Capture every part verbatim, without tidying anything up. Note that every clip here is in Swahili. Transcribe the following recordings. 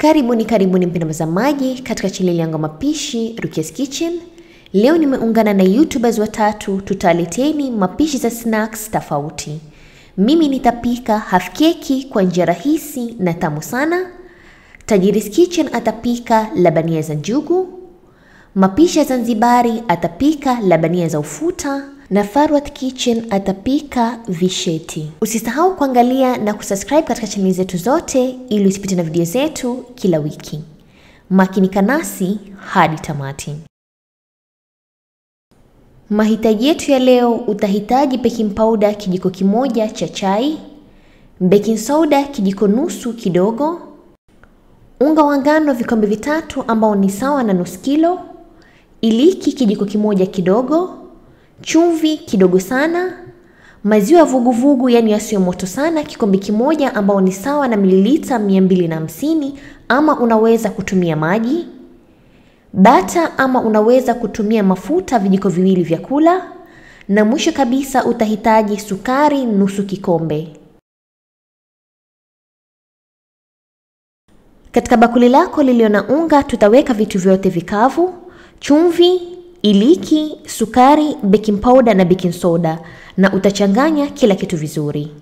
Karibuni karibuni mpenda mtazamaji katika chaneli yangu mapishi Rukia's Kitchen. Leo nimeungana na YouTubers watatu, tutaleteni mapishi za snacks tofauti. Mimi nitapika half keki kwa njia rahisi na tamu sana. Tajiri's Kitchen atapika labania za njugu. Mapishi ya Zanzibari atapika labania za ufuta. Na Farwa's Kitchen atapika visheti. Usisahau kuangalia na kusubscribe katika channel zetu zote ili usipite na video zetu kila wiki. Makinika nasi hadi tamati. Mahitaji yetu ya leo, utahitaji baking powder kijiko kimoja cha chai, baking soda kijiko nusu kidogo, unga wa ngano vikombe vitatu ambao ni sawa na nusu kilo, iliki kijiko kimoja kidogo, chumvi kidogo sana, maziwa vuguvugu yani yasiyo moto sana kikombe kimoja ambao ni sawa na mililita mia mbili na hamsini ama unaweza kutumia maji, bata ama unaweza kutumia mafuta vijiko viwili vya kula, na mwisho kabisa utahitaji sukari nusu kikombe. Katika bakuli lako lililo na unga tutaweka vitu vyote vikavu: chumvi, iliki, sukari, baking powder na baking soda, na utachanganya kila kitu vizuri.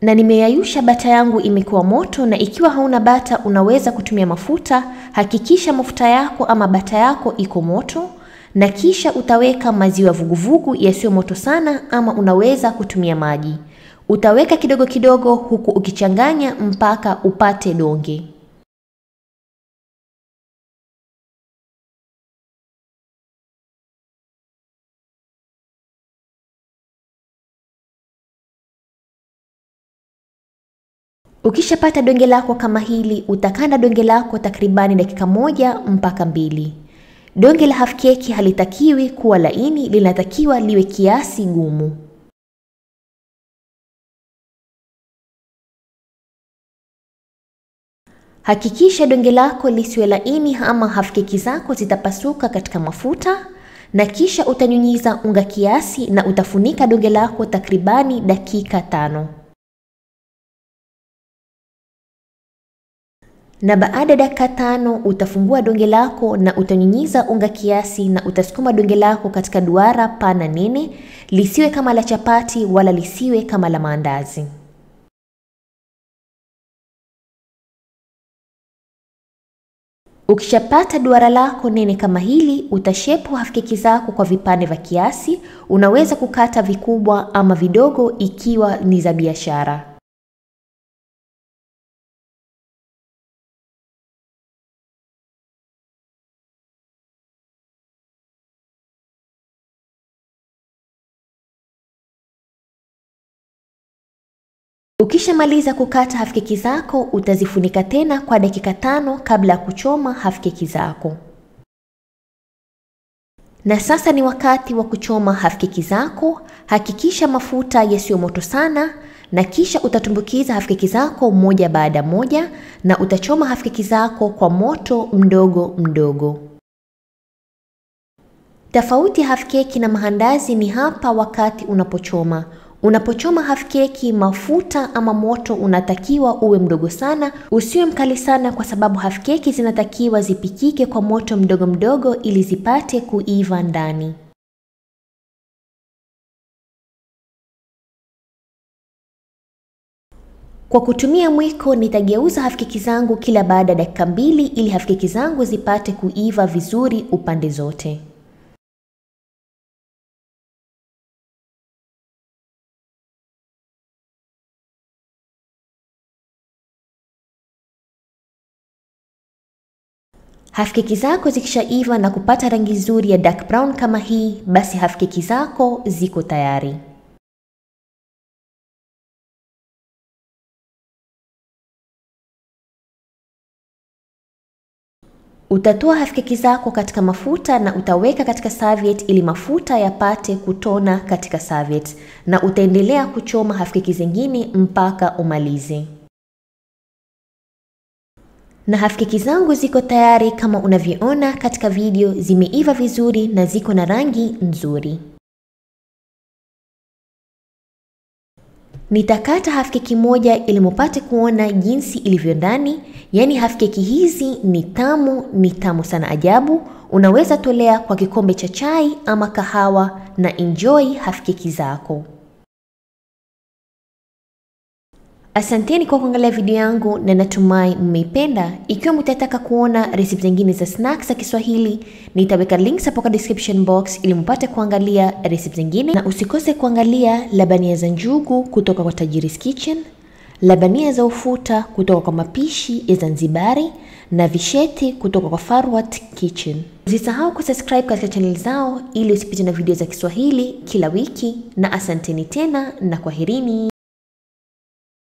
Na nimeyayusha bata yangu imekuwa moto, na ikiwa hauna bata unaweza kutumia mafuta. Hakikisha mafuta yako ama bata yako iko moto, na kisha utaweka maziwa vuguvugu yasiyo moto sana ama unaweza kutumia maji. Utaweka kidogo kidogo huku ukichanganya mpaka upate donge. Ukishapata donge lako kama hili, utakanda donge lako takribani dakika moja mpaka mbili. Donge la half keki halitakiwi kuwa laini, linatakiwa liwe kiasi gumu. Hakikisha donge lako lisiwe laini ama half keki zako zitapasuka katika mafuta, na kisha utanyunyiza unga kiasi na utafunika donge lako takribani dakika tano. Na baada ya dakika tano utafungua donge lako na utanyunyiza unga kiasi na utasukuma donge lako katika duara pana nene, lisiwe kama la chapati wala lisiwe kama la maandazi. Ukishapata duara lako nene kama hili, utashepu half keki zako kwa vipande vya kiasi. Unaweza kukata vikubwa ama vidogo ikiwa ni za biashara. Ukishamaliza kukata half keki zako, utazifunika tena kwa dakika tano kabla ya kuchoma half keki zako. Na sasa ni wakati wa kuchoma half keki zako. Hakikisha mafuta yasiyo moto sana, na kisha utatumbukiza half keki zako moja baada moja na utachoma half keki zako kwa moto mdogo mdogo. Tofauti ya half keki na maandazi ni hapa wakati unapochoma. Unapochoma half keki, mafuta ama moto unatakiwa uwe mdogo sana, usiwe mkali sana, kwa sababu half keki zinatakiwa zipikike kwa moto mdogo mdogo ili zipate kuiva ndani. Kwa kutumia mwiko nitageuza half keki zangu kila baada ya dakika mbili ili half keki zangu zipate kuiva vizuri upande zote. Half keki zako zikishaiva na kupata rangi nzuri ya dark brown kama hii, basi half keki zako ziko tayari. Utatoa half keki zako katika mafuta na utaweka katika serviette ili mafuta yapate kutona katika serviette, na utaendelea kuchoma half keki zingine mpaka umalize. na hafkeki zangu ziko tayari kama unavyoona katika video, zimeiva vizuri na ziko na rangi nzuri. Nitakata hafkeki moja ili mupate kuona jinsi ilivyo ndani. Yani hafkeki hizi ni tamu, ni tamu sana ajabu. Unaweza tolea kwa kikombe cha chai ama kahawa na enjoy hafkeki zako. Asanteni kwa kuangalia video yangu na natumai mmeipenda. Ikiwa mtataka kuona recipe zingine za snacks za Kiswahili, nitaweka links hapo kwa description box ili mpate kuangalia recipe zingine, na usikose kuangalia labania za njugu kutoka kwa Tajiri's Kitchen, labania za ufuta kutoka kwa Mapishi ya Zanzibar na visheti kutoka kwa Farwa's Kitchen. Usisahau kusubscribe katika channel zao ili usipite na video za Kiswahili kila wiki, na asanteni tena na kwaherini.